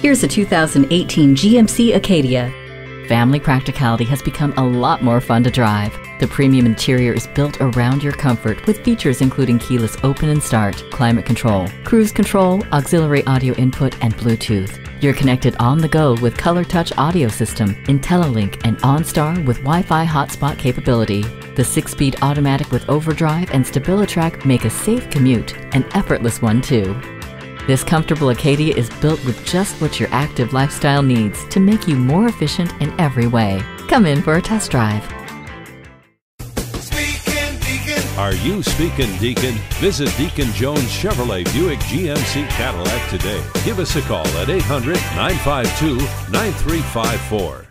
Here's a 2018 GMC Acadia. Family practicality has become a lot more fun to drive. The premium interior is built around your comfort with features including keyless open and start, climate control, cruise control, auxiliary audio input, and Bluetooth. You're connected on the go with Color Touch Audio System, IntelliLink, and OnStar with Wi-Fi hotspot capability. The 6-speed automatic with overdrive and StabiliTrak make a safe commute, an effortless one too. This comfortable Acadia is built with just what your active lifestyle needs to make you more efficient in every way. Come in for a test drive. Speaking Deacon. Are you speaking Deacon? Visit Deacon Jones Chevrolet Buick GMC Cadillac today. Give us a call at 800-952-9354.